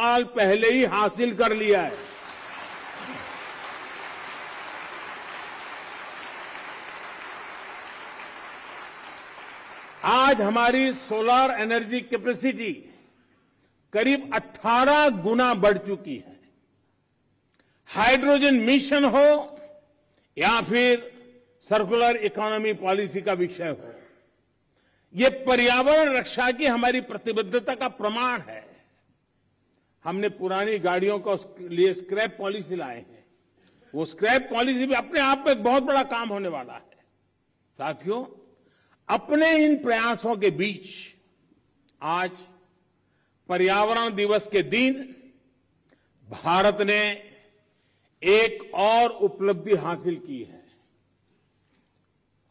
साल पहले ही हासिल कर लिया है। आज हमारी सोलर एनर्जी कैपेसिटी करीब 18 गुना बढ़ चुकी है। हाइड्रोजन मिशन हो या फिर सर्कुलर इकोनॉमी पॉलिसी का विषय हो, ये पर्यावरण रक्षा की हमारी प्रतिबद्धता का प्रमाण है। हमने पुरानी गाड़ियों के लिए स्क्रैप पॉलिसी लाए हैं, वो स्क्रैप पॉलिसी भी अपने आप में एक बहुत बड़ा काम होने वाला है। साथियों, अपने इन प्रयासों के बीच आज पर्यावरण दिवस के दिन भारत ने एक और उपलब्धि हासिल की है,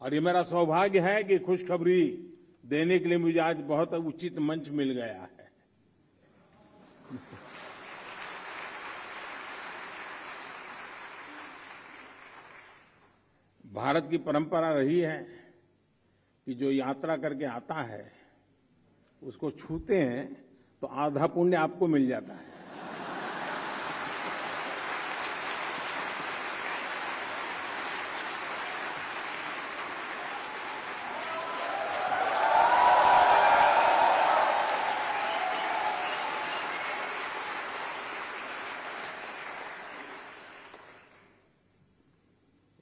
और ये मेरा सौभाग्य है कि खुशखबरी देने के लिए मुझे आज बहुत उचित मंच मिल गया है। भारत की परंपरा रही है कि जो यात्रा करके आता है उसको छूते हैं तो आधा पुण्य आपको मिल जाता है।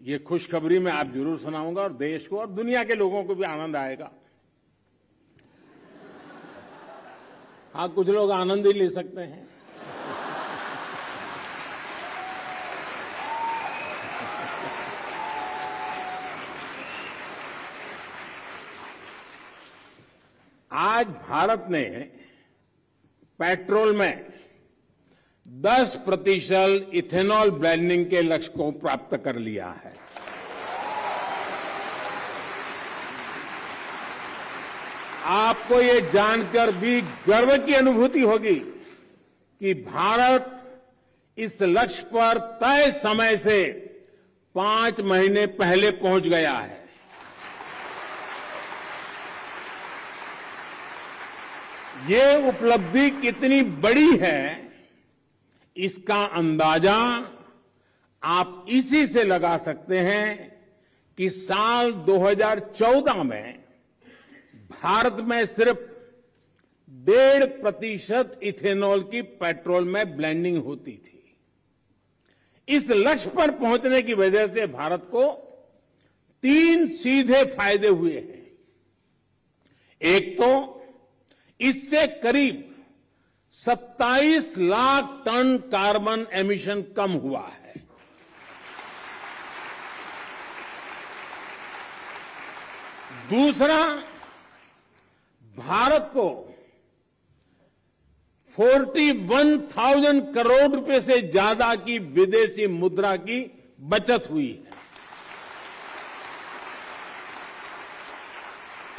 ये खुशखबरी मैं आप जरूर सुनाऊंगा और देश को और दुनिया के लोगों को भी आनंद आएगा। हाँ, कुछ लोग आनंद ही ले सकते हैं। आज भारत ने पेट्रोल में 10% इथेनॉल ब्लेंडिंग के लक्ष्य को प्राप्त कर लिया है। आपको ये जानकर भी गर्व की अनुभूति होगी कि भारत इस लक्ष्य पर तय समय से 5 महीने पहले पहुंच गया है। ये उपलब्धि कितनी बड़ी है, इसका अंदाजा आप इसी से लगा सकते हैं कि साल 2014 में भारत में सिर्फ 1.5% इथेनॉल की पेट्रोल में ब्लेंडिंग होती थी। इस लक्ष्य पर पहुंचने की वजह से भारत को 3 सीधे फायदे हुए हैं। एक तो इससे करीब 27 लाख टन कार्बन एमिशन कम हुआ है। दूसरा, भारत को 41,000 करोड़ रुपए से ज्यादा की विदेशी मुद्रा की बचत हुई है।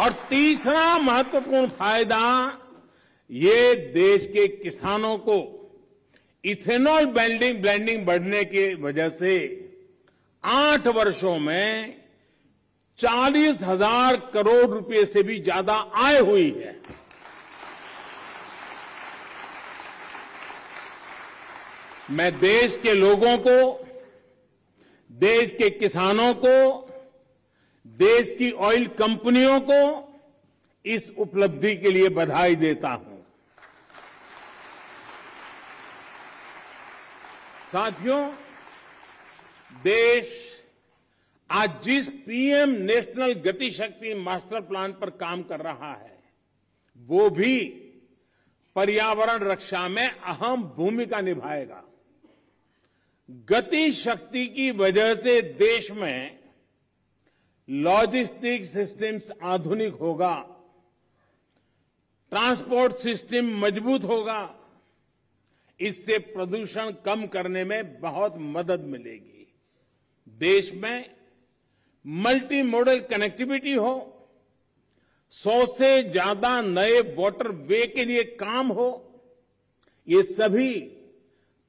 और तीसरा महत्वपूर्ण फायदा, ये देश के किसानों को इथेनॉल ब्लेंडिंग बढ़ने की वजह से 8 वर्षों में 40,000 करोड़ रुपए से भी ज्यादा आय हुई है। मैं देश के लोगों को, देश के किसानों को, देश की ऑयल कंपनियों को इस उपलब्धि के लिए बधाई देता हूं। साथियों, देश आज जिस पीएम नेशनल गति शक्ति मास्टर प्लान पर काम कर रहा है, वो भी पर्यावरण रक्षा में अहम भूमिका निभाएगा। गति शक्ति की वजह से देश में लॉजिस्टिक सिस्टम्स आधुनिक होगा, ट्रांसपोर्ट सिस्टम मजबूत होगा। इससे प्रदूषण कम करने में बहुत मदद मिलेगी। देश में मल्टी मॉडल कनेक्टिविटी हो, 100 से ज्यादा नए वाटर वे के लिए काम हो, ये सभी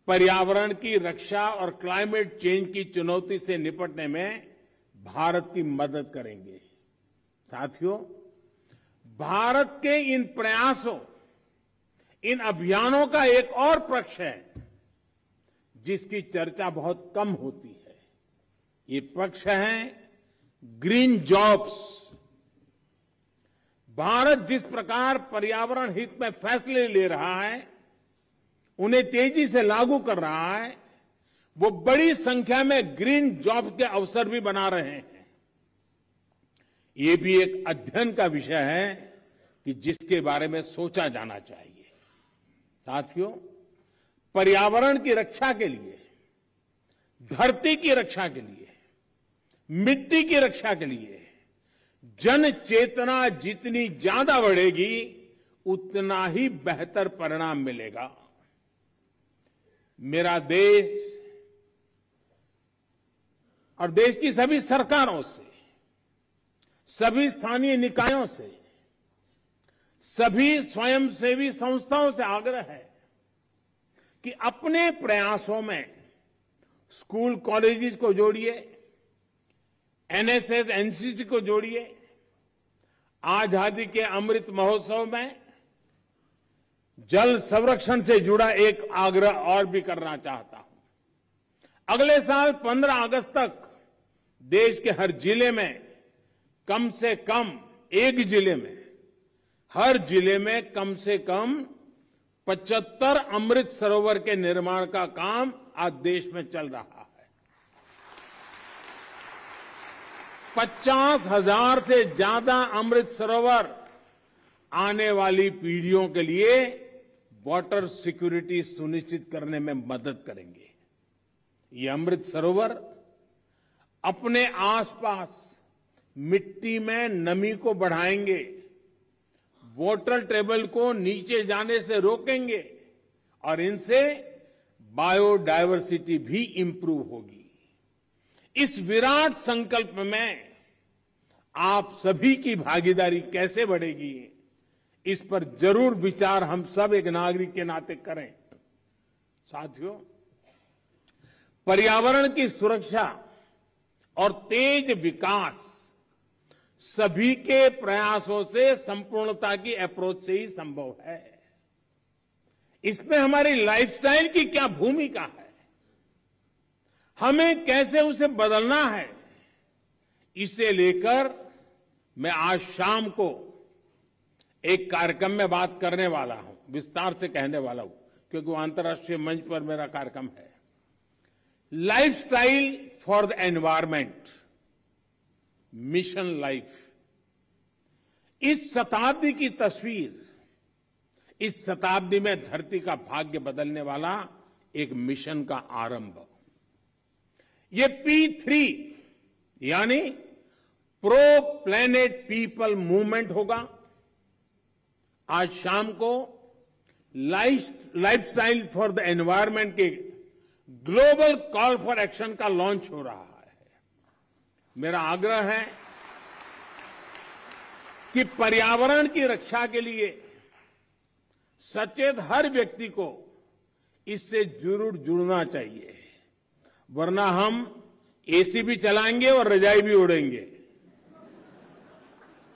पर्यावरण की रक्षा और क्लाइमेट चेंज की चुनौती से निपटने में भारत की मदद करेंगे। साथियों, भारत के इन प्रयासों, इन अभियानों का एक और पक्ष है जिसकी चर्चा बहुत कम होती है। ये पक्ष है ग्रीन जॉब्स। भारत जिस प्रकार पर्यावरण हित में फैसले ले रहा है, उन्हें तेजी से लागू कर रहा है, वो बड़ी संख्या में ग्रीन जॉब्स के अवसर भी बना रहे हैं। ये भी एक अध्ययन का विषय है कि जिसके बारे में सोचा जाना चाहिए। साथियों, पर्यावरण की रक्षा के लिए, धरती की रक्षा के लिए, मिट्टी की रक्षा के लिए जन चेतना जितनी ज्यादा बढ़ेगी, उतना ही बेहतर परिणाम मिलेगा। मेरा देश और देश की सभी सरकारों से, सभी स्थानीय निकायों से, सभी स्वयंसेवी संस्थाओं से आग्रह है कि अपने प्रयासों में स्कूल कॉलेजेस को जोड़िए, एनएसएस एनसीसी को जोड़िए। आजादी के अमृत महोत्सव में जल संरक्षण से जुड़ा एक आग्रह और भी करना चाहता हूं। अगले साल 15 अगस्त तक देश के हर जिले में कम से कम एक जिले में कम से कम 75 अमृत सरोवर के निर्माण का काम आज देश में चल रहा है। 50,000 से ज्यादा अमृत सरोवर आने वाली पीढ़ियों के लिए वाटर सिक्योरिटी सुनिश्चित करने में मदद करेंगे। ये अमृत सरोवर अपने आसपास मिट्टी में नमी को बढ़ाएंगे, वाटर टेबल को नीचे जाने से रोकेंगे और इनसे बायोडायवर्सिटी भी इंप्रूव होगी। इस विराट संकल्प में आप सभी की भागीदारी कैसे बढ़ेगी, इस पर जरूर विचार हम सब एक नागरिक के नाते करें। साथियों, पर्यावरण की सुरक्षा और तेज विकास सभी के प्रयासों से, संपूर्णता की अप्रोच से ही संभव है। इसमें हमारी लाइफस्टाइल की क्या भूमिका है, हमें कैसे उसे बदलना है, इसे लेकर मैं आज शाम को एक कार्यक्रम में बात करने वाला हूं, विस्तार से कहने वाला हूं, क्योंकि वो अंतर्राष्ट्रीय मंच पर मेरा कार्यक्रम है। Lifestyle for the environment, mission life. इस शताब्दी की तस्वीर, इस शताब्दी में धरती का भाग्य बदलने वाला एक मिशन का आरंभ। ये P3 यानी प्रो प्लैनेट पीपल मूवमेंट होगा। आज शाम को लाइफस्टाइल फॉर द एनवायरमेंट के ग्लोबल कॉल फॉर एक्शन का लॉन्च हो रहा है। मेरा आग्रह है कि पर्यावरण की रक्षा के लिए सचेत हर व्यक्ति को इससे जरूर जुड़ना चाहिए, वरना हम एसी भी चलाएंगे और रजाई भी उड़ेंगे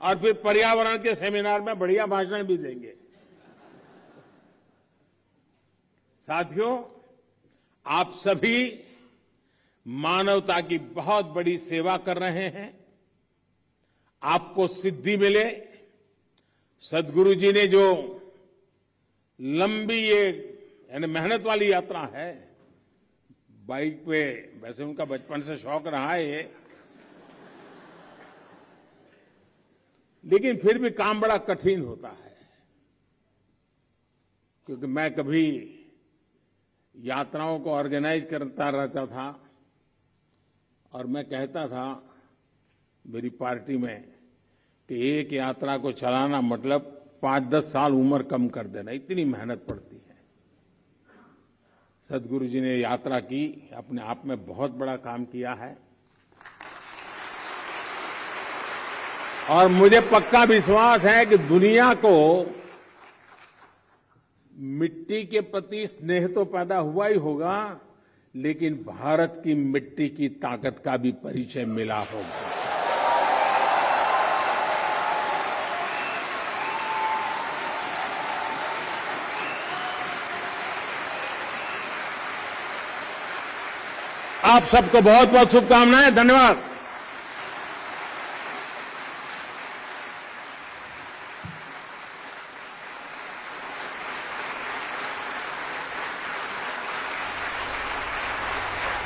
और फिर पर्यावरण के सेमिनार में बढ़िया भाषण भी देंगे। साथियों, आप सभी मानवता की बहुत बड़ी सेवा कर रहे हैं। आपको सिद्धि मिले, सद्गुरु जी ने जो लंबी यानी मेहनत वाली यात्रा है, बाइक पे, वैसे उनका बचपन से शौक रहा है ये, लेकिन फिर भी काम बड़ा कठिन होता है, क्योंकि मैं कभी यात्राओं को ऑर्गेनाइज करता रहता था और मैं कहता था मेरी पार्टी में कि एक यात्रा को चलाना मतलब 5-10 साल उम्र कम कर देना, इतनी मेहनत पड़ती है। सद्गुरु जी ने यात्रा की, अपने आप में बहुत बड़ा काम किया है और मुझे पक्का विश्वास है कि दुनिया को मिट्टी के प्रति स्नेह तो पैदा हुआ ही होगा, लेकिन भारत की मिट्टी की ताकत का भी परिचय मिला होगा। आप सबको बहुत बहुत शुभकामनाएं, धन्यवाद।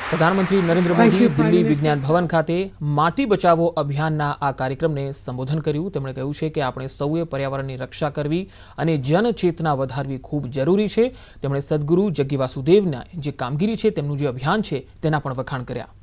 प्रधानमंत्री नरेन्द्र मोदी दिल्ली विज्ञान भवन खाते माटी बचावो अभियानना आ कार्यक्रमने संबोधन कर्युं। તેમણે કહ્યું છે કે આપણે સૌએ પર્યાવરણની રક્ષા કરવી અને જનચેતના વધારવી ખૂબ જરૂરી છે। તેમણે સદ્ગુરુ જગ્ગી વાસુદેવના જે કામગીરી છે તેમનું જે અભિયાન છે તેના પણ વખાણ કર્યા।